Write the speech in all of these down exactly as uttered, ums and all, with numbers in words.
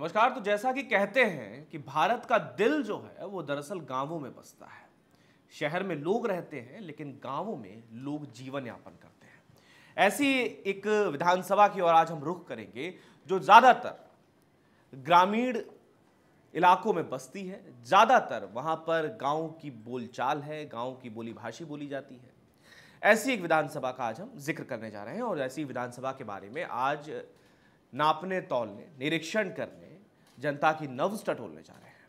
नमस्कार। तो जैसा कि कहते हैं कि भारत का दिल जो है वो दरअसल गांवों में बसता है। शहर में लोग रहते हैं लेकिन गांवों में लोग जीवन यापन करते हैं। ऐसी एक विधानसभा की ओर आज हम रुख करेंगे जो ज़्यादातर ग्रामीण इलाकों में बसती है। ज़्यादातर वहाँ पर गांव की बोलचाल है, गांव की बोली भाषी बोली जाती है। ऐसी एक विधानसभा का आज हम जिक्र करने जा रहे हैं और ऐसी विधानसभा के बारे में आज नापने तौलने निरीक्षण करने जनता की नब्ज टटोलने जा रहे हैं।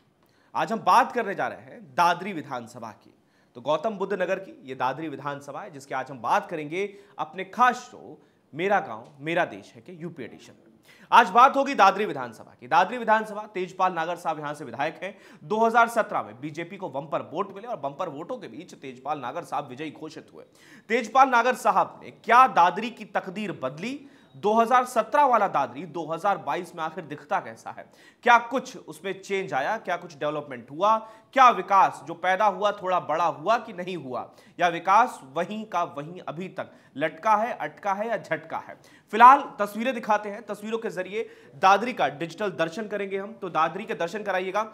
आज हम बात करने जा रहे हैं दादरी विधानसभा की। तो गौतम बुद्ध नगर की ये दादरी विधानसभा है जिसकी आज हम बात करेंगे अपने खास शो मेरा गांव मेरा देश है के यूपी एडिशन में। आज बात होगी दादरी विधानसभा की। दादरी विधानसभा, तेजपाल नागर साहब यहाँ से विधायक हैं। दो हज़ार सत्रह में बीजेपी को बंपर वोट मिले और बंपर वोटों के बीच तेजपाल नागर साहब विजयी घोषित हुए। तेजपाल नागर साहब ने क्या दादरी की तकदीर बदली? दो हज़ार सत्रह वाला दादरी दो हज़ार बाईस में आखिर दिखता कैसा है? क्या कुछ उसमें चेंज आया? क्या कुछ डेवलपमेंट हुआ? क्या विकास जो पैदा हुआ थोड़ा बड़ा हुआ कि नहीं हुआ, या विकास वहीं का वहीं अभी तक लटका है, अटका है या झटका है? फिलहाल तस्वीरें दिखाते हैं। तस्वीरों के जरिए दादरी का डिजिटल दर्शन करेंगे हम। तो दादरी के दर्शन कराइएगा।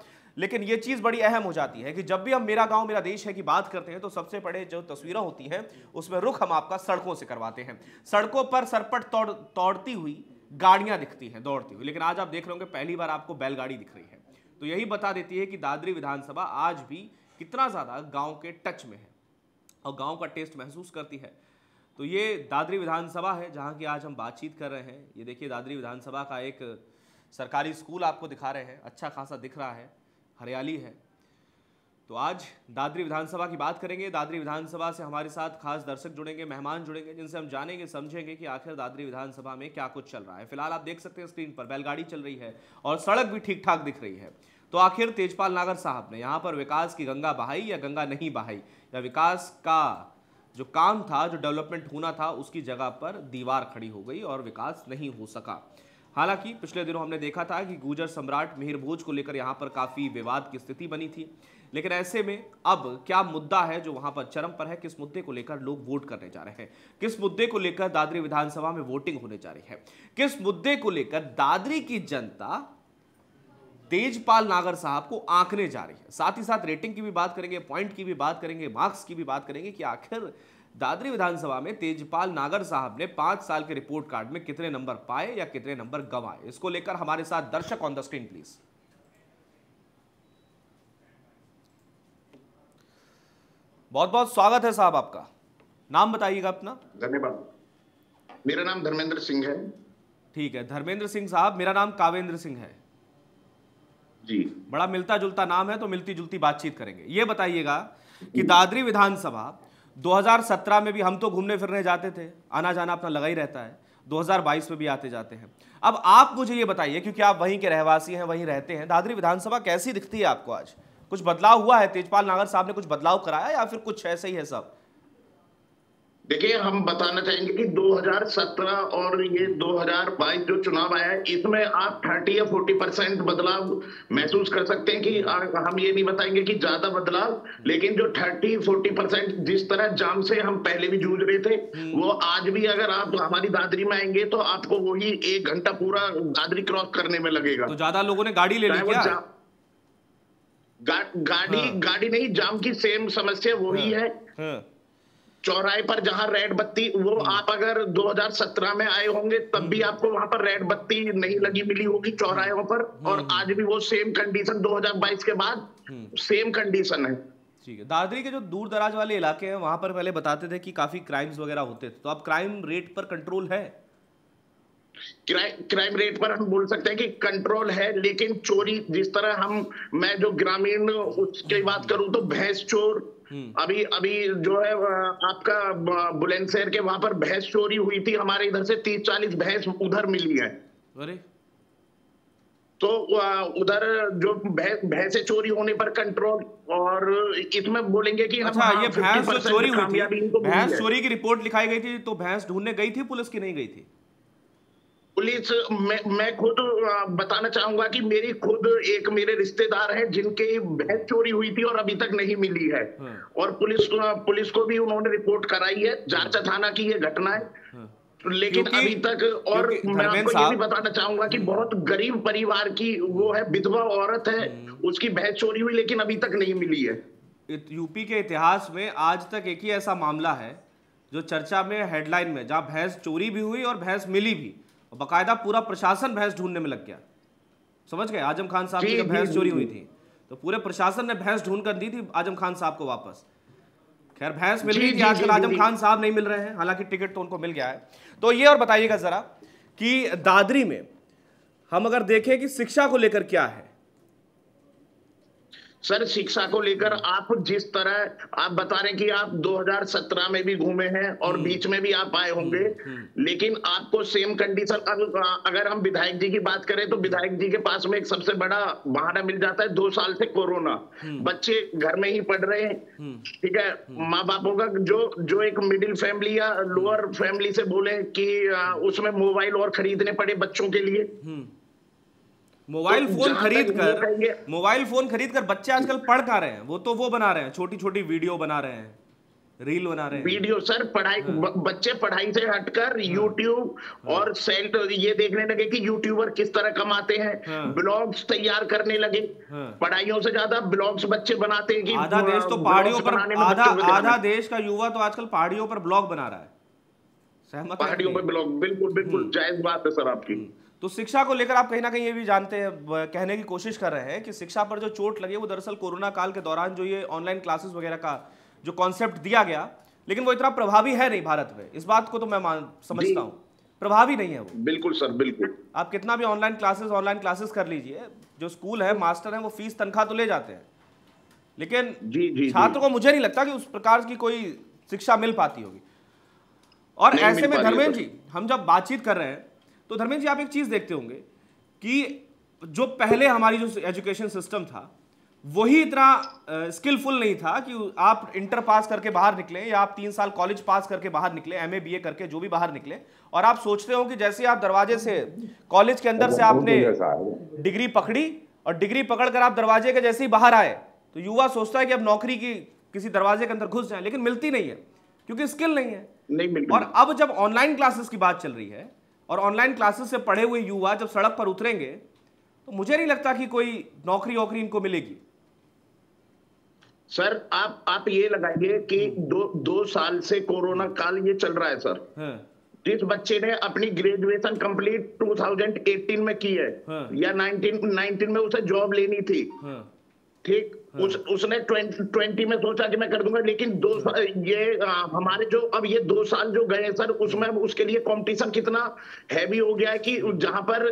लेकिन ये चीज़ बड़ी अहम हो जाती है कि जब भी हम मेरा गांव मेरा देश है की बात करते हैं तो सबसे बड़े जो तस्वीरें होती हैं उसमें रुख हम आपका सड़कों से करवाते हैं। सड़कों पर सरपट तोड़ तोड़ती हुई गाड़ियां दिखती हैं दौड़ती हुई। लेकिन आज आप देख रहे होंगे पहली बार आपको बैलगाड़ी दिख रही है। तो यही बता देती है कि दादरी विधानसभा आज भी कितना ज़्यादा गाँव के टच में है और गाँव का टेस्ट महसूस करती है। तो ये दादरी विधानसभा है जहाँ की आज हम बातचीत कर रहे हैं। ये देखिए दादरी विधानसभा का एक सरकारी स्कूल आपको दिखा रहे हैं। अच्छा खासा दिख रहा है, हरियाली है। तो आज दादरी विधानसभा की बात करेंगे। दादरी विधानसभा से हमारे साथ खास दर्शक जुड़ेंगे, मेहमान जुड़ेंगे, जिनसे हम जानेंगे समझेंगे कि आखिर दादरी विधानसभा में क्या कुछ चल रहा है। फिलहाल आप देख सकते हैं स्क्रीन पर बैलगाड़ी चल रही है और सड़क भी ठीक ठाक दिख रही है। तो आखिर तेजपाल नागर साहब ने यहाँ पर विकास की गंगा बहाई या गंगा नहीं बहाई, या विकास का जो काम था, जो डेवलपमेंट होना था, उसकी जगह पर दीवार खड़ी हो गई और विकास नहीं हो सका। हालांकि पिछले दिनों हमने देखा था कि गुर्जर सम्राट मिहिरभोज को लेकर यहाँ पर काफ़ी विवाद की स्थिति बनी थी। लेकिन ऐसे में अब क्या मुद्दा है जो वहाँ पर चरम पर है? किस मुद्दे को लेकर लोग वोट करने जा रहे हैं? किस मुद्दे को लेकर दादरी विधानसभा में वोटिंग होने जा रही है? किस मुद्दे को लेकर दादरी की जनता तेजपाल नागर साहब को आंकने जा रही है? साथ ही साथ रेटिंग की भी बात करेंगे, पॉइंट की भी बात करेंगे, मार्क्स की भी बात करेंगे कि आखिर दादरी विधानसभा में तेजपाल नागर साहब ने पांच साल के रिपोर्ट कार्ड में कितने नंबर पाए या कितने नंबर गंवाए। इसको लेकर हमारे साथ दर्शक ऑन द स्क्रीन प्लीज। बहुत बहुत स्वागत है साहब आपका। नाम बताइएगा अपना। धन्यवाद। मेरा नाम धर्मेंद्र सिंह है। ठीक है धर्मेंद्र सिंह साहब, मेरा नाम कावेंद्र सिंह है जी। बड़ा मिलता जुलता नाम है तो मिलती जुलती बातचीत करेंगे। ये बताइएगा कि दादरी विधानसभा दो हज़ार सत्रह में भी हम तो घूमने फिरने जाते थे, आना जाना अपना लगा ही रहता है, दो हज़ार बाईस में भी आते जाते हैं। अब आप मुझे ये बताइए, क्योंकि आप वहीं के रहवासी हैं, वहीं रहते हैं, दादरी विधानसभा कैसी दिखती है आपको आज? कुछ बदलाव हुआ है? तेजपाल नागर साहब ने कुछ बदलाव कराया या फिर कुछ ऐसे ही है सब? देखिए हम बताना चाहेंगे कि दो हज़ार सत्रह और ये दो हज़ार बाईस जो चुनाव आया है इसमें आप तीस या चालीस परसेंट बदलाव महसूस कर सकते हैं। कि हम ये नहीं बताएंगे कि ज्यादा बदलाव, लेकिन जो तीस चालीस परसेंट जिस तरह जाम से हम पहले भी जूझ रहे थे वो आज भी अगर आप हमारी दादरी में आएंगे तो आपको वही एक घंटा पूरा दादरी क्रॉस करने में लगेगा। तो ज्यादा लोगों ने गाड़ी ले ली क्या? गा, गाड़ी हाँ। गाड़ी नहीं, जाम की सेम समस्या वही हाँ। है हाँ। चौराहे पर जहां रेड बत्ती, वो आप अगर दो हज़ार सत्रह में आए होंगे तब भी आपको वहां पर रेड बत्ती नहीं लगी मिली होगी चौराहों पर, और आज भी वो सेम कंडीशन दो हज़ार बाईस के बाद सेम कंडीशन है। ठीक है। दादरी के जो दूर दराज वाले इलाके हैं वहां पर पहले बताते थे कि काफी क्राइम्स वगैरह होते थे, तो अब क्राइम रेट पर कंट्रोल है? क्राइम क्राइम रेट पर हम बोल सकते हैं कि कंट्रोल है, लेकिन चोरी जिस तरह हम मैं जो ग्रामीण उसकी बात करूं तो भैंस चोर अभी अभी जो है आपका बुलंदशहर के वहां पर भैंस चोरी हुई थी। हमारे इधर से तीस चालीस भैंस उधर मिली है। अरे तो उधर जो भैंसे चोरी होने पर कंट्रोल, और इसमें बोलेंगे कि अच्छा, हम ये भैंस जो चोरी हुई थी, भैंस चोरी की रिपोर्ट लिखाई गई थी तो भैंस ढूंढने गई थी पुलिस की नहीं गई थी? पुलिस मैं मैं खुद बताना चाहूंगा कि मेरी खुद एक मेरे रिश्तेदार हैं जिनके भैंस चोरी हुई थी और अभी तक नहीं मिली है, और पुलिस पुलिस को भी उन्होंने रिपोर्ट कराई है। जारचा थाना की ये घटना है। लेकिन अभी तक, और मैं आपको ये भी बताना चाहूंगा कि बहुत गरीब परिवार की वो है, विधवा औरत है, उसकी भैंस चोरी हुई लेकिन अभी तक नहीं मिली है। यूपी के इतिहास में आज तक एक ही ऐसा मामला है जो चर्चा में हेडलाइन में, जहाँ भैंस चोरी भी हुई और भैंस मिली भी, और बाकायदा पूरा प्रशासन भैंस ढूंढने में लग गया। समझ गए, आजम खान साहब की जब भैंस चोरी हुई थी तो पूरे प्रशासन ने भैंस ढूंढ कर दी थी आजम खान साहब को वापस। खैर भैंस मिल रही थी, आजकल आजम खान साहब नहीं मिल रहे हैं, हालांकि टिकट तो उनको मिल गया है। तो ये और बताइएगा जरा कि दादरी में हम अगर देखें कि शिक्षा को लेकर क्या है। सर शिक्षा को लेकर आप जिस तरह आप बता रहे हैं कि आप दो हज़ार सत्रह में भी घूमे हैं और बीच में भी आप आए होंगे, लेकिन आपको सेम कंडीशन, अगर हम विधायक जी की बात करें तो विधायक जी के पास में एक सबसे बड़ा बहाना मिल जाता है, दो साल से कोरोना, बच्चे घर में ही पढ़ रहे हैं। ठीक है, माँ बापों का जो जो एक मिडिल फैमिली या लोअर फैमिली से बोले कि उसमें मोबाइल और खरीदने पड़े बच्चों के लिए, मोबाइल तो फोन खरीद कर मोबाइल फोन खरीद कर बच्चे आजकल पढ़ खा रहे हैं। वो तो वो बना रहे हैं, छोटी छोटी वीडियो बना रहे हैं, रील बना रहे हैं, वीडियो। सर पढ़ाई, हाँ। बच्चे पढ़ाई से हटकर हाँ। यूट्यूब हाँ। और सेल्ट ये देखने लगे कि यूट्यूबर किस तरह कमाते हैं, हाँ। ब्लॉग्स तैयार करने लगे, हाँ। पढ़ाइयों से ज्यादा ब्लॉग्स बच्चे बनाते हैं कि आधा देश तो पहाड़ियों पर, आधा आधा देश का युवा तो आजकल पहाड़ियों पर ब्लॉग बना रहा है। सहमत, पहाड़ियों पर ब्लॉग, बिल्कुल बिल्कुल जायज बात है सर आपकी। तो शिक्षा को लेकर आप कहीं ना कहीं ये भी जानते हैं, कहने की कोशिश कर रहे हैं कि शिक्षा पर जो चोट लगी वो दरअसल कोरोना काल के दौरान जो ये ऑनलाइन क्लासेस वगैरह का जो कॉन्सेप्ट दिया गया, लेकिन वो इतना प्रभावी है नहीं भारत में, इस बात को तो मैं मान समझता हूँ, प्रभावी नहीं है वो। बिल्कुल सर, बिल्कुल। आप कितना भी ऑनलाइन क्लासेस ऑनलाइन क्लासेस कर लीजिए, जो स्कूल है, मास्टर है, वो फीस तनख्वाह तो ले जाते हैं, लेकिन छात्र को मुझे नहीं लगता कि उस प्रकार की कोई शिक्षा मिल पाती होगी। और ऐसे में धर्मेंद्र जी, हम जब बातचीत कर रहे हैं तो धर्मेंद्र जी आप एक चीज़ देखते होंगे कि जो पहले हमारी जो एजुकेशन सिस्टम था वही इतना स्किलफुल नहीं था कि आप इंटर पास करके बाहर निकले या आप तीन साल कॉलेज पास करके बाहर निकले, एमए बीए करके जो भी बाहर निकले, और आप सोचते हो कि जैसे आप दरवाजे से कॉलेज के अंदर से आपने डिग्री पकड़ी और डिग्री पकड़ कर आप दरवाजे के जैसे ही बाहर आए तो युवा सोचता है कि अब नौकरी की किसी दरवाजे के अंदर घुस जाए, लेकिन मिलती नहीं है क्योंकि स्किल नहीं है, नहीं मिलती। और अब जब ऑनलाइन क्लासेस की बात चल रही है और ऑनलाइन क्लासेस से पढ़े हुए युवा जब सड़क पर उतरेंगे तो मुझे नहीं लगता कि कोई नौकरी वोकरी इनको मिलेगी। सर आप आप ये लगाइए कि दो दो साल से कोरोना काल ये चल रहा है सर, हाँ। जिस बच्चे ने अपनी ग्रेजुएशन कंप्लीट दो हज़ार अठारह में की है, हाँ। या उन्नीस उन्नीस में उसे जॉब लेनी थी, हाँ। ठीक, हाँ। उस उसने ट्वेंटी में सोचा कि मैं कर दूंगा, लेकिन दो ये आ, हमारे जो अब ये दो साल जो गए सर उसमें अब उसके लिए कंपटीशन कितना हैवी हो गया है कि जहां पर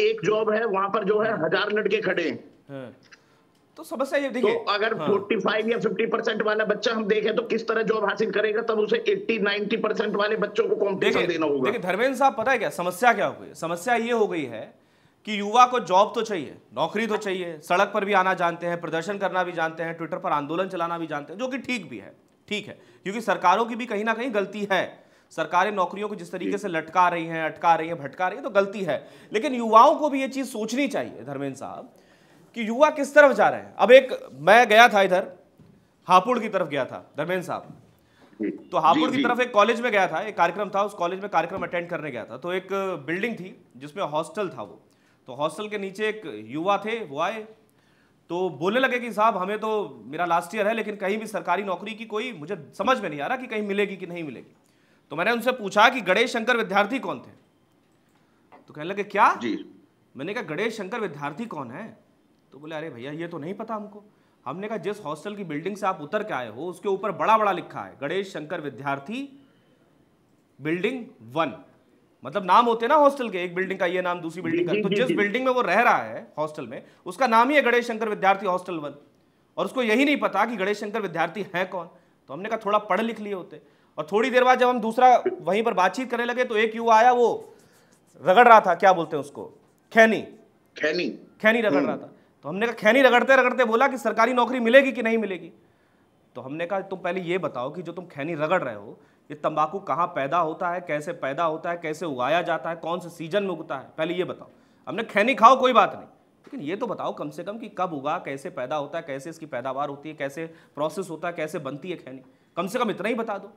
एक जॉब है वहां पर जो है हजार लड़के खड़े हैं, हाँ। तो समस्या ये देखिए, तो अगर हाँ। पैंतालीस या पचास परसेंट वाला बच्चा हम देखें तो किस तरह जॉब हासिल करेगा, तब उसे अस्सी नब्बे परसेंट वाले बच्चों को कंपटीशन देना होगा। देखिए धर्मेंद्र साहब पता है क्या समस्या क्या हो गई, समस्या ये हो गई है कि युवा को जॉब तो चाहिए, नौकरी तो चाहिए, सड़क पर भी आना जानते हैं, प्रदर्शन करना भी जानते हैं, ट्विटर पर आंदोलन चलाना भी जानते हैं, जो कि ठीक भी है, ठीक है, क्योंकि सरकारों की भी कहीं ना कहीं गलती है, सरकारें नौकरियों को जिस तरीके से लटका रही हैं, अटका रही हैं, भटका रही हैं, तो गलती है। लेकिन युवाओं को भी ये चीज़ सोचनी चाहिए धर्मेंद्र साहब कि युवा किस तरफ जा रहे हैं। अब एक मैं गया था इधर हापुड़ की तरफ गया था धर्मेंद्र साहब, तो हापुड़ की तरफ एक कॉलेज में गया था, एक कार्यक्रम था, उस कॉलेज में कार्यक्रम अटेंड करने गया था, तो एक बिल्डिंग थी जिसमें हॉस्टल था, वो तो हॉस्टल के नीचे एक युवा थे, वो आए तो बोलने लगे कि साहब हमें तो मेरा लास्ट ईयर है लेकिन कहीं भी सरकारी नौकरी की कोई मुझे समझ में नहीं आ रहा कि कहीं मिलेगी कि नहीं मिलेगी। तो मैंने उनसे पूछा कि गणेश शंकर विद्यार्थी कौन थे, तो कहने लगे क्या जी। मैंने कहा गणेश शंकर विद्यार्थी कौन है, तो बोले अरे भैया ये तो नहीं पता हमको। हमने कहा जिस हॉस्टल की बिल्डिंग से आप उतर के आए हो उसके ऊपर बड़ा बड़ा लिखा है गणेश शंकर विद्यार्थी बिल्डिंग वन, मतलब नाम होते हैं ना हॉस्टल के, एक बिल्डिंग का ये नाम, दूसरी बिल्डिंग का, तो जिस बिल्डिंग में वो रह रहा है हॉस्टल में उसका नाम ही है गणेश शंकर विद्यार्थी हॉस्टल वन, और उसको यही नहीं पता कि गणेश शंकर विद्यार्थी है कौन। तो हमने कहा थोड़ा पढ़ लिख लिए होते। और थोड़ी देर बाद जब हम दूसरा वहीं पर बातचीत करने लगे तो एक युवा आया, वो रगड़ रहा था, क्या बोलते हैं उसको, खैनी खैनी खैनी रगड़ रहा था। तो हमने कहा खैनी रगड़ते रगड़ते बोला कि सरकारी नौकरी मिलेगी कि नहीं मिलेगी। तो हमने कहा तुम पहले ये बताओ कि जो तुम खैनी रगड़ रहे हो ये तंबाकू कहाँ पैदा होता है, कैसे पैदा होता है, कैसे उगाया जाता है, कौन से सीजन में उगता है, पहले ये बताओ। हमने खैनी खाओ कोई बात नहीं, लेकिन ये तो बताओ कम से कम कि कब उगा, कैसे पैदा होता है, कैसे इसकी पैदावार होती है, कैसे प्रोसेस होता है, कैसे बनती है खैनी, कम से कम इतना ही बता दो।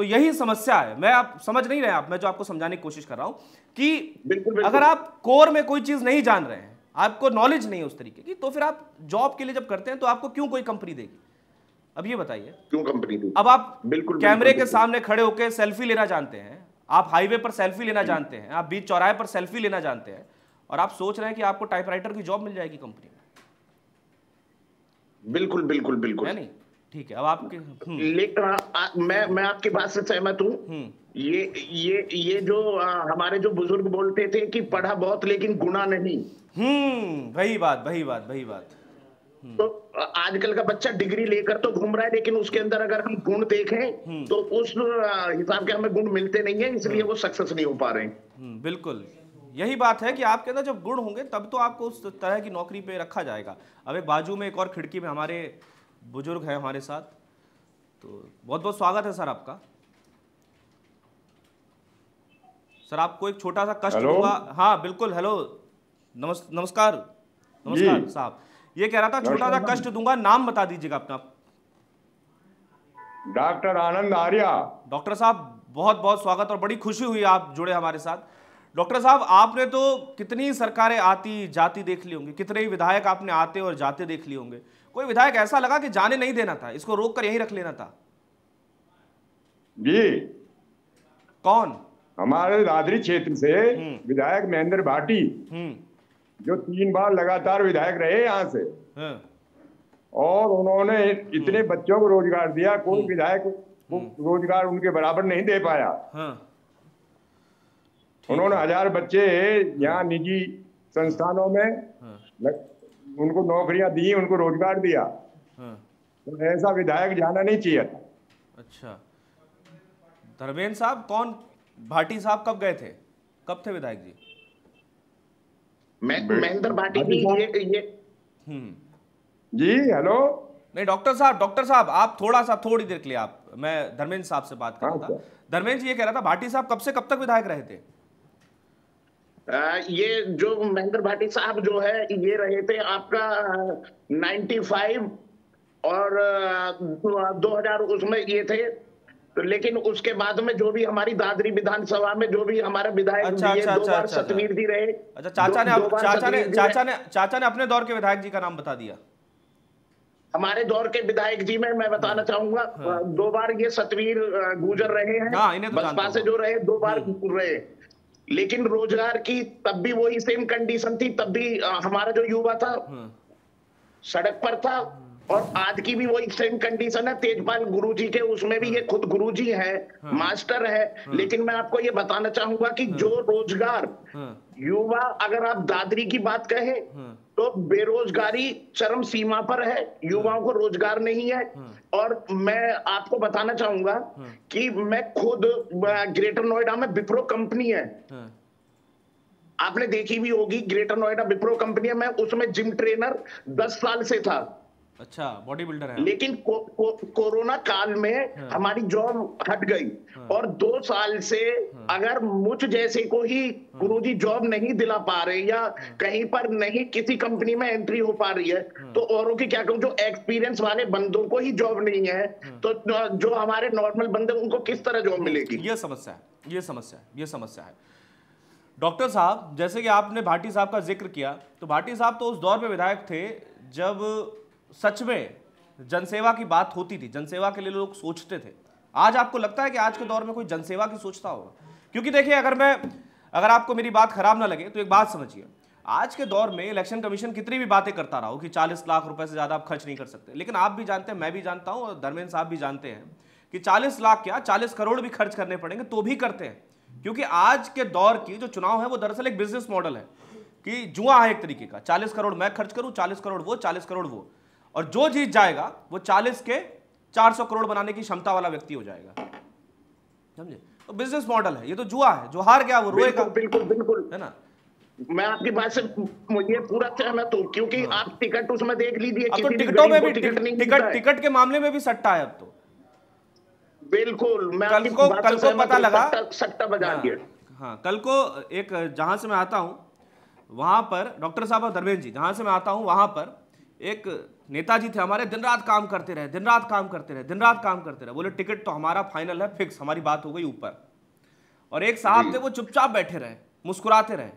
तो यही समस्या है। मैं आप समझ नहीं रहे, आप मैं जो आपको समझाने की कोशिश कर रहा हूं कि बिल्कुल, बिल्कुल। अगर आप कोर में कोई चीज नहीं जान रहे हैं, आपको नॉलेज नहीं है उस तरीके की, तो फिर आप जॉब के लिए जब करते हैं तो आपको क्यों कोई कंपनी देगी? अब ये बताइए क्यों कंपनी देगी? अब आप बिल्कुल कैमरे के सामने खड़े होकर सेल्फी लेना जानते हैं, आप हाईवे पर सेल्फी लेना जानते हैं, आप बीच चौराहे पर सेल्फी लेना जानते हैं, और आप सोच रहे हैं कि आपको टाइपराइटर की जॉब मिल जाएगी कंपनी में। बिल्कुल बिल्कुल बिल्कुल है नहीं, ठीक है। अब आपके लेकिन मैं मैं आपकी बात से सहमत हूँ। ये ये ये जो आ, हमारे जो बुजुर्ग बोलते थे कि पढ़ा बहुत लेकिन गुना नहीं। हम्म वही बात वही बात वही बात तो आजकल का बच्चा डिग्री लेकर तो घूम रहा है, लेकिन उसके अंदर अगर हम गुण देखें तो उस हिसाब के हमें गुण मिलते नहीं है, इसलिए वो सक्सेस नहीं हो पा रहे हैं। बिल्कुल यही बात है कि आपके अंदर जब गुण होंगे तब तो आपको उस तरह की नौकरी पे रखा जाएगा। अब एक बाजू में एक और खिड़की में हमारे बुजुर्ग हैं हमारे साथ, तो बहुत बहुत स्वागत है सर आपका। सर आपको एक छोटा सा कष्ट होगा। हाँ बिल्कुल, हेलो, नमस् नमस्कार नमस्कार साहब। ये कह रहा था छोटा सा कष्ट दूंगा, नाम बता दीजिएगा अपना। डॉक्टर आनंद आर्य। डॉक्टर साहब बहुत बहुत स्वागत और बड़ी खुशी हुई आप जुड़े हमारे साथ। डॉक्टर साहब आपने तो कितनी सरकारें आती जाती देख ली होंगी, कितने ही विधायक आपने आते और जाते देख लिए होंगे, कोई विधायक ऐसा लगा कि जाने नहीं देना था, इसको रोक कर यहीं रख लेना था? जी कौन? हमारे दादरी क्षेत्र से विधायक महेंद्र भाटी, जो तीन बार लगातार विधायक रहे यहाँ से, और उन्होंने इतने बच्चों को रोजगार दिया, कोई विधायक को रोजगार उनके बराबर नहीं दे पाया। उन्होंने हजार बच्चे यहाँ निजी संस्थानों में लग, उनको नौकरियां दी, उनको रोजगार दिया। तो ऐसा विधायक जाना नहीं चाहिए था। अच्छा धर्मेंद्र साहब, कौन भाटी साहब कब गए थे, कब थे विधायक जी? महेंद्र भाटी जी ये, ये। जी हेलो। नहीं डॉक्टर साहब, डॉक्टर साहब आप थोड़ा सा थोड़ी देर के लिए आप, मैं धर्मेंद्र साहब से बात कर रहा था। धर्मेंद्र जी ये कह रहा था भाटी साहब कब से कब तक विधायक रहे थे? आ, ये जो महेंद्र भाटी साहब जो है ये रहे थे आपका नाइंटी फाइव और दो हजार उसमें ये थे, तो लेकिन उसके बाद में जो भी हमारी दादरी विधानसभा में जो भी हमारे विधायक अच्छा, अच्छा, दो अच्छा, बार अच्छा, सतवीर जी रहे। अच्छा चाचा ने चाचा ने चाचा ने चाचा ने अपने दौर के विधायक जी का नाम बता दिया। हमारे दौर के विधायक जी में मैं बताना चाहूंगा हाँ। दो बार ये सतवीर गुजर रहे हैं, बसपा से जो रहे दो बार रहे, लेकिन रोजगार की तब भी वही सेम कंडीशन थी, तब भी हमारा जो युवा था सड़क पर था, और आज की भी वही सेम कंडीशन है। तेजपाल गुरुजी के उसमें भी ये खुद गुरुजी है, मास्टर है, लेकिन मैं आपको ये बताना चाहूंगा कि जो रोजगार युवा, अगर आप दादरी की बात कहें तो बेरोजगारी चरम सीमा पर है, युवाओं को रोजगार नहीं है। और मैं आपको बताना चाहूंगा कि मैं खुद ग्रेटर नोएडा में विप्रो कंपनी है, आपने देखी भी होगी, ग्रेटर नोएडा विप्रो कंपनी है, मैं उसमें जिम ट्रेनर दस साल से था। अच्छा बॉडी बिल्डर है। लेकिन को, को, कोरोना काल में हाँ। हमारी जॉब हट गई हाँ। और दो साल से हाँ। अगर मुझ जैसे को ही हाँ। गुरुजी जॉब नहीं दिला पा रहे या हाँ। कहीं पर नहीं किसी कंपनी में एंट्री हो पा रही है हाँ। तो औरों की क्या कहूँ, जो एक्सपीरियंस वाले बंदों को ही जॉब नहीं है हाँ। तो जो हमारे नॉर्मल बंदे उनको किस तरह जॉब मिलेगी? ये समस्या है, ये समस्या है, ये समस्या है। डॉक्टर साहब जैसे कि आपने भाटी साहब का जिक्र किया, तो भाटी साहब तो उस दौर में विधायक थे जब सच में जनसेवा की बात होती थी, जनसेवा के लिए लोग सोचते थे। आज आपको लगता है कि आज के दौर में कोई जनसेवा की सोचता होगा? क्योंकि देखिए, अगर मैं अगर आपको मेरी बात खराब ना लगे तो एक बात समझिए, आज के दौर में इलेक्शन कमीशन कितनी भी बातें करता रहा हो कि चालीस लाख रुपए से ज़्यादा आप खर्च नहीं कर सकते, लेकिन आप भी जानते हैं, मैं भी जानता हूँ और धर्मेंद्र साहब भी जानते हैं कि चालीस लाख क्या चालीस करोड़ भी खर्च करने पड़ेंगे तो भी करते हैं, क्योंकि आज के दौर की जो चुनाव है वो दरअसल एक बिजनेस मॉडल है कि जुआ है एक तरीके का। चालीस करोड़ मैं खर्च करूँ, चालीस करोड़ वो, चालीस करोड़ वो, और जो जीत जाएगा वो चालीस के चार सौ करोड़ बनाने की क्षमता वाला व्यक्ति हो जाएगा। समझे? तो बिजनेस मॉडल है, ये तो जुआ है, जो हार गया वो रोएगा। बिल्कुल बिल्कुल है ना, मैं आपकी बात से मुझे पूरा सहमत हूं, क्योंकि हाँ। आप टिकट उसमें देख लीजिए, अब तो टिकटों में भी टिकट टिकट टिकट के मामले में भी सट्टा है अब तो। बिल्कुल, मैं कल को कल को पता लगा सट्टा बजा दिया। हाँ कल को एक जहां से मैं आता हूँ वहां पर, डॉक्टर साहब और धर्मेंद्र जी जहां से मैं आता हूँ वहां पर एक नेताजी थे हमारे, दिन रात काम करते रहे दिन रात काम करते रहे दिन रात काम करते रहे बोले टिकट तो हमारा फाइनल है, फिक्स, हमारी बात हो गई ऊपर। और एक साहब थे वो चुपचाप बैठे रहे, मुस्कुराते रहे,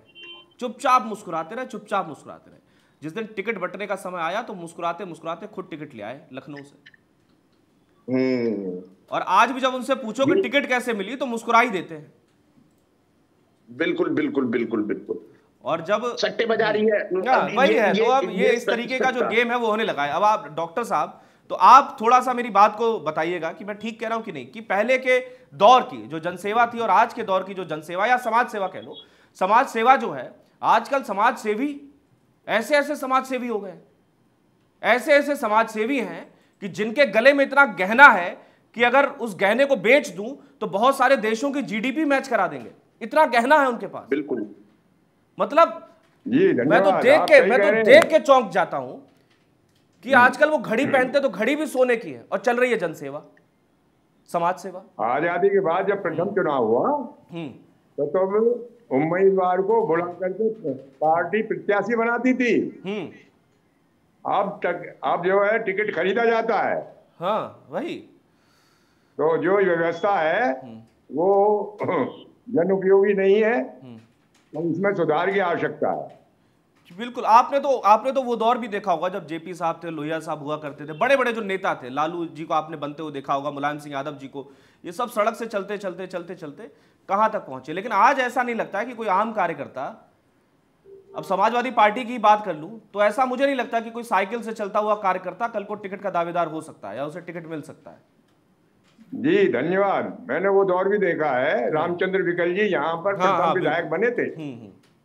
चुपचाप मुस्कुराते रहे, चुपचाप मुस्कुराते रहे। जिस दिन टिकट बंटने का समय आया तो मुस्कुराते मुस्कुराते खुद टिकट ले आए लखनऊ से। और आज भी जब उनसे पूछो कि टिकट कैसे मिली तो मुस्कुरा ही देते हैं। बिल्कुल बिल्कुल बिल्कुल बिल्कुल। और जब सट्टे बजा रही है वही है, तो अब ये इस तरीके का जो गेम है वो होने लगा है। अब आप डॉक्टर साहब, तो आप थोड़ा सा मेरी बात को बताइएगा कि मैं ठीक कह रहा हूँ कि नहीं, कि पहले के दौर की जो जनसेवा थी और आज के दौर की जो जनसेवा या समाज सेवा कह लो, समाज सेवा जो है, आजकल समाज सेवी ऐसे ऐसे समाज सेवी हो गए, ऐसे ऐसे समाज सेवी हैं कि जिनके गले में इतना गहना है कि अगर उस गहने को बेच दूं तो बहुत सारे देशों की जीडीपी मैच करा देंगे, इतना गहना है उनके पास। बिल्कुल, मतलब ये मैं तो देख के मैं तो देख के चौंक जाता हूं कि आजकल वो घड़ी पहनते तो घड़ी भी सोने की है और चल रही है जनसेवा, समाज सेवा। आजादी के बाद जब प्रथम चुनाव हुआ तो तब उम्मीदवार को बुला करके पार्टी प्रत्याशी बनाती थी। अब तक अब जो है टिकट खरीदा जाता है। हाँ वही, तो जो व्यवस्था है वो जन उपयोगी नहीं है, तो इसमें सुधार की आवश्यकता है। बिल्कुल, आपने तो आपने तो वो दौर भी देखा होगा जब जेपी साहब थे, लोहिया साहब हुआ करते थे, बड़े बड़े जो नेता थे, लालू जी को आपने बनते हुए देखा होगा, मुलायम सिंह यादव जी को, ये सब सड़क से चलते चलते चलते चलते कहाँ तक पहुंचे। लेकिन आज ऐसा नहीं लगता है कि कोई आम कार्यकर्ता, अब समाजवादी पार्टी की बात कर लूँ तो ऐसा मुझे नहीं लगता कि कोई साइकिल से चलता हुआ कार्यकर्ता कल को टिकट का दावेदार हो सकता है या उसे टिकट मिल सकता है। जी धन्यवाद, मैंने वो दौर भी देखा है। रामचंद्र विकल जी यहाँ पर प्रथम विधायक बने थे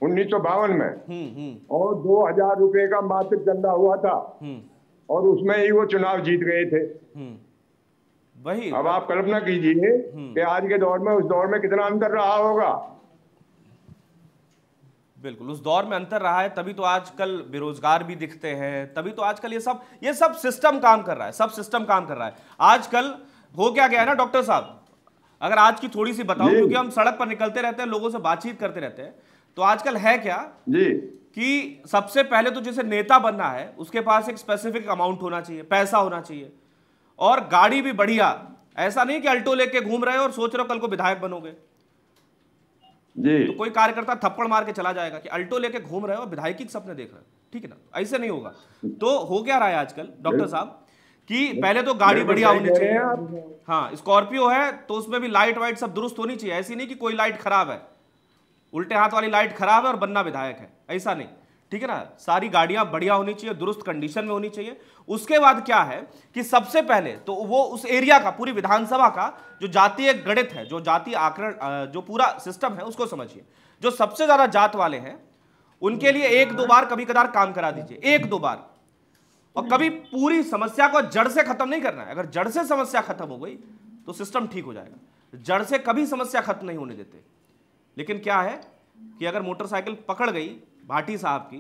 उन्नीस सौ बावन में, और दो हजार रुपए का मात्र चंदा हुआ था और उसमें ही वो चुनाव जीत गए थे। वही, अब आप कल्पना कीजिए कि आज के दौर में उस दौर में कितना अंतर रहा होगा। बिल्कुल, उस दौर में अंतर रहा है, तभी तो आजकल बेरोजगार भी दिखते हैं, तभी तो आजकल ये सब ये सब सिस्टम काम कर रहा है, सब सिस्टम काम कर रहा है। आजकल हो क्या गया है ना डॉक्टर साहब, अगर आज की थोड़ी सी बताऊं, क्योंकि हम सड़क पर निकलते रहते हैं, लोगों से बातचीत करते रहते हैं, तो आजकल है क्या कि सबसे पहले तो जैसे नेता बनना है उसके पास एक स्पेसिफिक अमाउंट होना चाहिए, पैसा होना चाहिए और गाड़ी भी बढ़िया। ऐसा नहीं कि अल्टो लेके घूम रहे हो और सोच रहे हो कल को विधायक बनोगे, तो कोई कार्यकर्ता थप्पड़ मार के चला जाएगा कि अल्टो लेके घूम रहे हो और विधायक के सपने देख रहे हो, ठीक है ना, ऐसे नहीं होगा। तो हो क्या रहा है आजकल डॉक्टर साहब कि पहले तो गाड़ी बढ़िया होनी चाहिए, हाँ स्कॉर्पियो है तो उसमें भी लाइट वाइट सब दुरुस्त होनी चाहिए, ऐसी नहीं कि कोई लाइट खराब है, उल्टे हाथ वाली लाइट खराब है और बनना विधायक है, ऐसा नहीं, ठीक है ना। सारी गाड़ियां बढ़िया होनी चाहिए, दुरुस्त कंडीशन में होनी चाहिए। उसके बाद क्या है कि सबसे पहले तो वो उस एरिया का, पूरी विधानसभा का जो जातीय गणित है, जो जातीय आकलन, जो पूरा सिस्टम है उसको समझिए। जो सबसे ज्यादा जात वाले हैं उनके लिए एक दो बार कभी कदार काम करा दीजिए, एक दो बार, और कभी पूरी समस्या को जड़ से खत्म नहीं करना है। अगर जड़ से समस्या खत्म हो गई तो सिस्टम ठीक हो जाएगा, जड़ से कभी समस्या खत्म नहीं होने देते। लेकिन क्या है कि अगर मोटरसाइकिल पकड़ गई भाटी साहब की,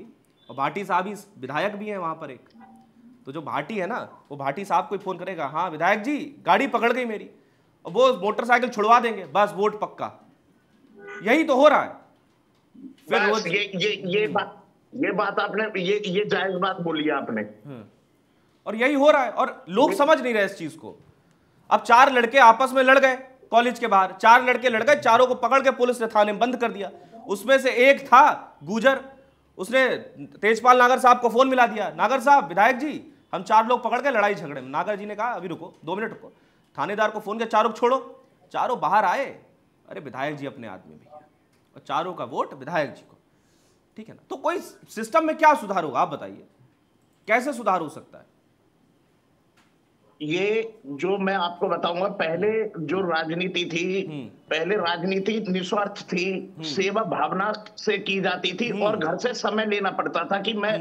और भाटी साहब ही विधायक भी हैं वहां पर एक, तो जो भाटी है ना वो भाटी साहब को ही फोन करेगा, हाँ विधायक जी गाड़ी पकड़ गई मेरी, और वो मोटरसाइकिल छुड़वा देंगे, बस वोट पक्का। यही तो हो रहा है। फिर वो ये, ये, ये बात ये बात आपने ये ये जायज बात बोली आपने, और यही हो रहा है। और लोग समझ नहीं रहे इस चीज को। अब चार लड़के आपस में लड़ गए कॉलेज के बाहर, चार लड़के लड़ गए, चारों को पकड़ के पुलिस ने थाने में बंद कर दिया। उसमें से एक था गुजर, उसने तेजपाल नागर साहब को फोन मिला दिया, नागर साहब विधायक जी हम चार लोग पकड़ गए लड़ाई झगड़े में। नागर जी ने कहा अभी रुको, दो मिनट रुको, थानेदार को फोन किया चारों को छोड़ो, चारों बाहर आए, अरे विधायक जी अपने आदमी भैया, और चारों का वोट विधायक जी को, ठीक है ना। तो कोई सिस्टम में क्या सुधार होगा, आप बताइए कैसे सुधार हो सकता है। ये जो मैं आपको बताऊंगा, पहले जो राजनीति थी, पहले राजनीति निस्वार्थ थी, सेवा भावना से की जाती थी और घर से समय लेना पड़ता था कि मैं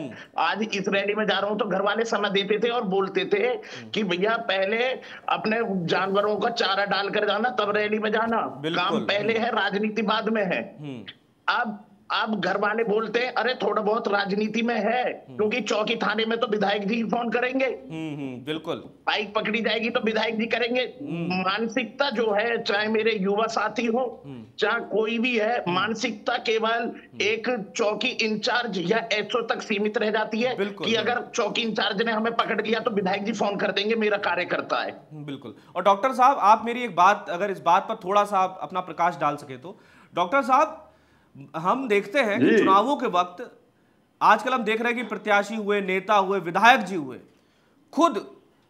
आज इस रैली में जा रहा हूं, तो घर वाले समय देते थे और बोलते थे कि भैया पहले अपने जानवरों का चारा डालकर जाना तब रैली में जाना, काम पहले है राजनीति बाद में है। अब अब घर वाले बोलते हैं अरे थोड़ा बहुत राजनीति में है, क्योंकि चौकी थाने में तो विधायक जी फोन करेंगे, बिल्कुल बाइक पकड़ी जाएगी तो विधायक जी करेंगे। मानसिकता जो है, चाहे मेरे युवा साथी हो चाहे कोई भी है, मानसिकता केवल एक चौकी इंचार्ज या एसओ तक सीमित रह जाती है कि अगर चौकी इंचार्ज ने हमें पकड़ लिया तो विधायक जी फोन कर देंगे, मेरा कार्यकर्ता है। बिल्कुल। और डॉक्टर साहब आप मेरी एक बात, अगर इस बात पर थोड़ा सा आप अपना प्रकाश डाल सके तो, डॉक्टर साहब हम देखते हैं कि चुनावों के वक्त आजकल हम देख रहे हैं कि प्रत्याशी हुए, नेता हुए, विधायक जी हुए, खुद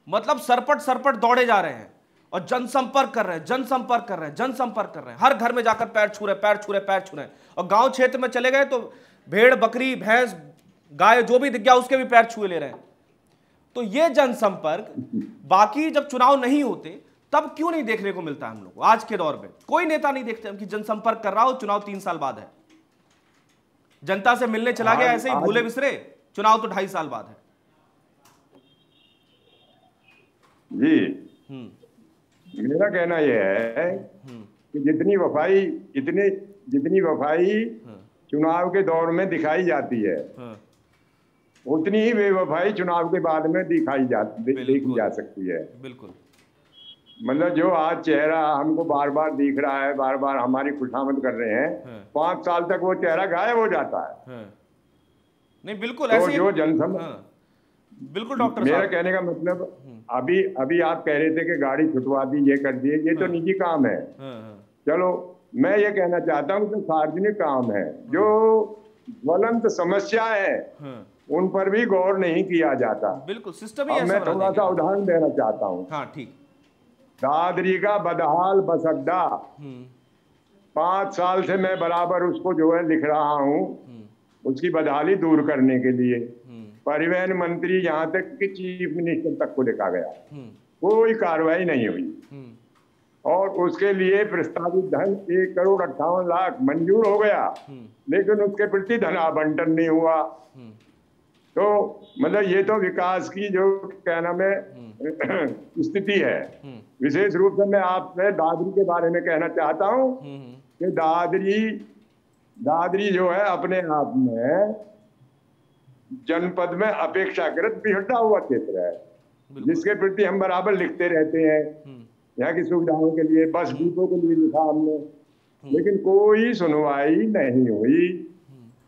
मतलब सरपट सरपट दौड़े जा रहे हैं और जनसंपर्क कर रहे हैं, जनसंपर्क कर रहे हैं, जनसंपर्क कर रहे हैं, हर घर में जाकर पैर छू रहे, पैर छू रहे, पैर छू रहे हैं। और गांव क्षेत्र में चले गए तो भेड़, बकरी, भैंस, गाय जो भी दिख गया उसके भी पैर छुए ले रहे हैं। तो ये जनसंपर्क बाकी जब चुनाव नहीं होते तब क्यों नहीं देखने को मिलता हम लोग? आज के दौर में कोई नेता नहीं देखते हम कि जनसंपर्क कर रहा हो, चुनाव तीन साल बाद है, जनता से मिलने चला गया ऐसे ही भूले बिसरे, चुनाव तो ढाई साल बाद है। जी मेरा कहना यह है कि जितनी वफाई इतने जितनी वफाई चुनाव के दौर में दिखाई जाती है, उतनी ही बेवफाई चुनाव के बाद में दिखाई जाती देखी जा सकती है। बिल्कुल। मतलब जो आज चेहरा हमको बार बार दिख रहा है, बार बार हमारी खुशामद कर रहे हैं, पांच साल तक वो चेहरा गायब हो जाता है। नहीं बिल्कुल ऐसे जो जनसम बिल्कुल डॉक्टर मेरा कहने का मतलब, अभी अभी आप कह रहे थे कि गाड़ी छुटवा दी, ये कर दिए, ये तो निजी काम है। चलो मैं ये कहना चाहता हूँ कि सार्वजनिक काम है, जो ज्वलंत समस्या है उन पर भी गौर नहीं किया जाता। बिल्कुल सिस्टम ही ऐसा। मैं थोड़ा सा उदाहरण देना चाहता हूँ। हाँ ठीक। दादरी का बदहाल बस अड्डा, पांच साल से मैं बराबर उसको जो है लिख रहा हूँ, उसकी बदहाली दूर करने के लिए परिवहन मंत्री यहाँ तक कि चीफ मिनिस्टर तक को लिखा गया, कोई कार्रवाई नहीं हुई और उसके लिए प्रस्तावित धन एक करोड़ अट्ठावन लाख मंजूर हो गया, लेकिन उसके प्रति धन आवंटन नहीं हुआ। तो मतलब ये तो विकास की जो क्या नाम है स्थिति है। विशेष रूप से मैं आपसे दादरी के बारे में कहना चाहता हूँ कि दादरी दादरी जो है अपने आप में जनपद में अपेक्षाकृत पिछड़ा हुआ क्षेत्र है, जिसके प्रति हम बराबर लिखते रहते हैं। यहाँ की सुविधाओं के लिए बस डिपो के लिए लिखा हमने, लेकिन कोई सुनवाई नहीं हुई।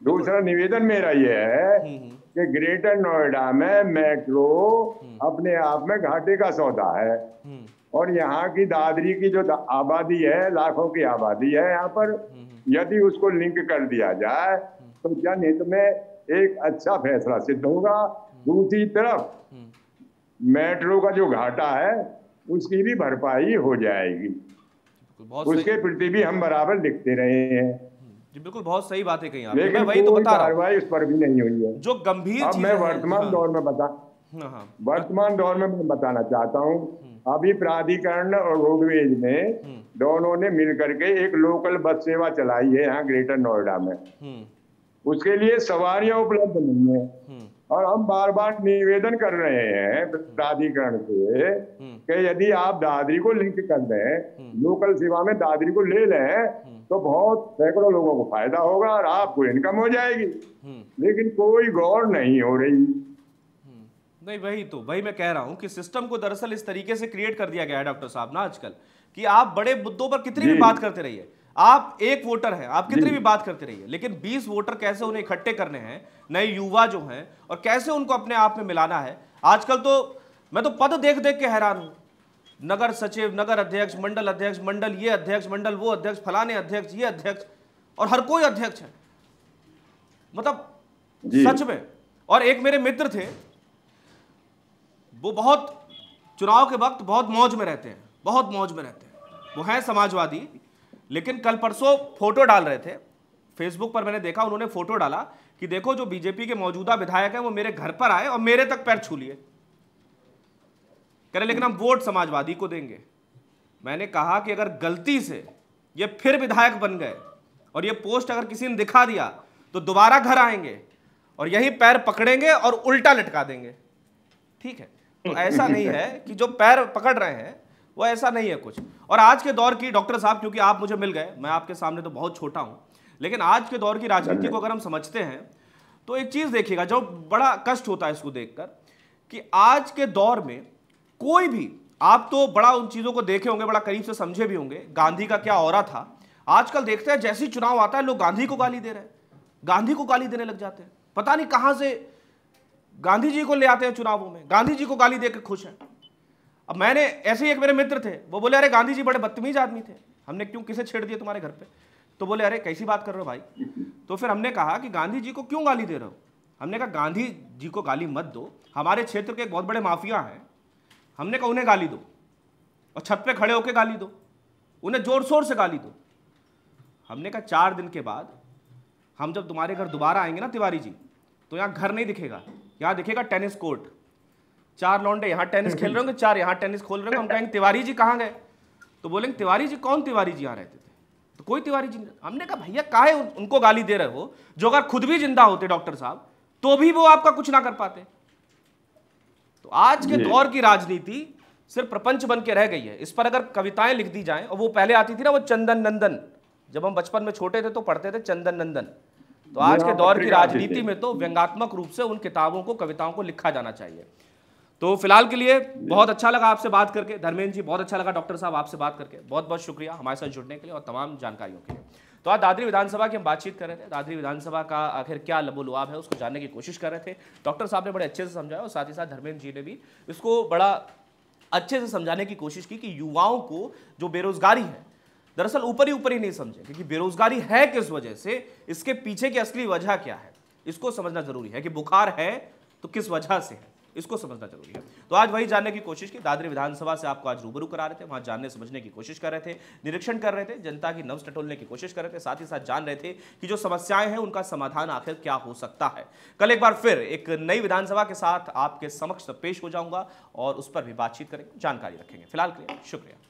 दूसरा निवेदन मेरा यह है कि ग्रेटर नोएडा में मेट्रो अपने आप में घाटे का सौदा है और यहाँ की दादरी की जो आबादी है, लाखों की आबादी है यहाँ पर, यदि उसको लिंक कर दिया जाए तो जनहित में एक अच्छा फैसला सिद्ध होगा। दूसरी तरफ मेट्रो का जो घाटा है उसकी भी भरपाई हो जाएगी, उसके प्रति भी हम बराबर लिखते रहे हैं। जी बिल्कुल, बहुत सही बात है कहीं आपने, मैं वही तो बता रहा हूं, उस पर भी नहीं हुई है जो गंभीर। अब मैं वर्तमान दौर में बता वर्तमान दौर में मैं बताना चाहता हूं, अभी प्राधिकरण और रोडवेज ने दोनों ने मिलकर के एक लोकल बस सेवा चलाई है यहाँ ग्रेटर नोएडा में, उसके लिए सवारियां उपलब्ध नहीं है और हम बार बार निवेदन कर रहे हैं प्राधिकरण से कि यदि आप दादरी को लिंक कर दें, लोकल सेवा में दादरी को ले लें तो बहुत सैकड़ों लोगों को फायदा होगा और आपको इनकम हो जाएगी, लेकिन कोई गौर नहीं हो रही। नहीं वही तो वही मैं कह रहा हूँ कि सिस्टम को दरअसल इस तरीके से क्रिएट कर दिया गया है डॉक्टर साहब ना आजकल, कि आप बड़े मुद्दों पर कितनी भी बात करते रहिए, आप एक वोटर हैं, आप कितनी भी बात करते रहिए, लेकिन बीस वोटर कैसे उन्हें इकट्ठे करने हैं, नए युवा जो हैं, और कैसे उनको अपने आप में मिलाना है। आजकल तो मैं तो पद देख देख के हैरान हूँ, नगर सचिव, नगर अध्यक्ष, मंडल अध्यक्ष, मंडल ये अध्यक्ष, मंडल वो अध्यक्ष, फलाने अध्यक्ष, ये अध्यक्ष, और हर कोई अध्यक्ष है, मतलब सच में। और एक मेरे मित्र थे, वो बहुत चुनाव के वक्त बहुत मौज में रहते हैं, बहुत मौज में रहते हैं, वो हैं समाजवादी, लेकिन कल परसों फोटो डाल रहे थे फेसबुक पर, मैंने देखा उन्होंने फोटो डाला कि देखो जो बीजेपी के मौजूदा विधायक हैं वो मेरे घर पर आए और मेरे तक पैर छू लिए, कह रहे लेकिन हम वोट समाजवादी को देंगे। मैंने कहा कि अगर गलती से ये फिर विधायक बन गए और ये पोस्ट अगर किसी ने दिखा दिया तो दोबारा घर आएंगे और यही पैर पकड़ेंगे और उल्टा लटका देंगे। ठीक है, तो ऐसा नहीं है कि जो पैर पकड़ रहे हैं वो ऐसा नहीं है कुछ। और आज के दौर की डॉक्टर साहब, क्योंकि आप मुझे मिल गए, मैं आपके सामने तो बहुत छोटा हूँ, लेकिन आज के दौर की राजनीति को अगर हम समझते हैं तो एक चीज देखिएगा जो बड़ा कष्ट होता है इसको देखकर कि आज के दौर में कोई भी, आप तो बड़ा उन चीजों को देखे होंगे, बड़ा करीब से समझे भी होंगे गांधी का क्या ऑरा था। आजकल देखते हैं जैसे ही चुनाव आता है लोग गांधी को गाली दे रहे हैं, गांधी को गाली देने लग जाते हैं, पता नहीं कहां से गांधी जी को ले आते हैं चुनावों में, गांधी जी को गाली देकर खुश हैं। अब मैंने ऐसे ही एक मेरे मित्र थे, वो बोले अरे गांधी जी बड़े बदतमीज आदमी थे, हमने क्यों किसे छेड़ दिया तुम्हारे घर पे? तो बोले अरे कैसी बात कर रहे हो भाई। तो फिर हमने कहा कि गांधी जी को क्यों गाली दे रहे हो? हमने कहा गांधी जी को गाली मत दो, हमारे क्षेत्र के एक बहुत बड़े माफिया हैं, हमने कहा उन्हें गाली दो और छत पे खड़े होकर गाली दो, उन्हें जोर शोर से गाली दो। हमने कहा चार दिन के बाद हम जब तुम्हारे घर दोबारा आएंगे ना तिवारी जी, तो यहाँ घर नहीं दिखेगा, यहाँ दिखेगा टेनिस कोर्ट, चार लौंडे यहाँ टेनिस खेल रहे होंगे, चार यहाँ टेनिस खोल रहे होंगे। हम कहेंगे तिवारी जी कहाँ गए? तो बोलेंगे तिवारी जी कौन तिवारी जी यहाँ रहते थे? तो कोई तिवारी जी। हमने कहा भैया काहे उनको गाली दे रहे हो, जो अगर खुद भी जिंदा होते डॉक्टर साहब तो भी वो आपका कुछ ना कर पाते। तो आज के दौर की राजनीति सिर्फ प्रपंच बन के रह गई है। इस पर अगर कविताएं लिख दी जाएं, और वो पहले आती थी ना वो चंदन नंदन, जब हम बचपन में छोटे थे तो पढ़ते थे चंदन नंदन। तो आज के दौर की राजनीति में तो व्यंगात्मक रूप से उन किताबों को, कविताओं को लिखा जाना चाहिए। तो फिलहाल के लिए बहुत अच्छा लगा आपसे बात करके धर्मेंद्र जी, बहुत अच्छा लगा डॉक्टर साहब आपसे बात करके, बहुत बहुत शुक्रिया हमारे साथ जुड़ने के लिए और तमाम जानकारियों के लिए। तो आज दादरी विधानसभा की हम बातचीत कर रहे थे, दादरी विधानसभा का आखिर क्या लबोलुआब है उसको जानने की कोशिश कर रहे थे। डॉक्टर साहब ने बड़े अच्छे से समझाया और साथ ही साथ धर्मेंद्र जी ने भी इसको बड़ा अच्छे से समझाने की कोशिश की कि युवाओं को जो बेरोजगारी है दरअसल ऊपर ही ऊपर ही नहीं समझे, क्योंकि बेरोजगारी है किस वजह से, इसके पीछे की असली वजह क्या है इसको समझना जरूरी है, कि बुखार है तो किस वजह से है इसको समझना जरूरी है। तो आज वही जानने की कोशिश की, दादरी विधानसभा से आपको आज रूबरू करा रहे थे, वहां जानने समझने की कोशिश कर रहे थे, निरीक्षण कर रहे थे, जनता की नब्ज टटोलने की कोशिश कर रहे थे, साथ ही साथ जान रहे थे कि जो समस्याएं हैं उनका समाधान आखिर क्या हो सकता है। कल एक बार फिर एक नई विधानसभा के साथ आपके समक्ष पेश हो जाऊंगा और उस पर भी बातचीत करेंगे, जानकारी रखेंगे। फिलहाल के लिए शुक्रिया।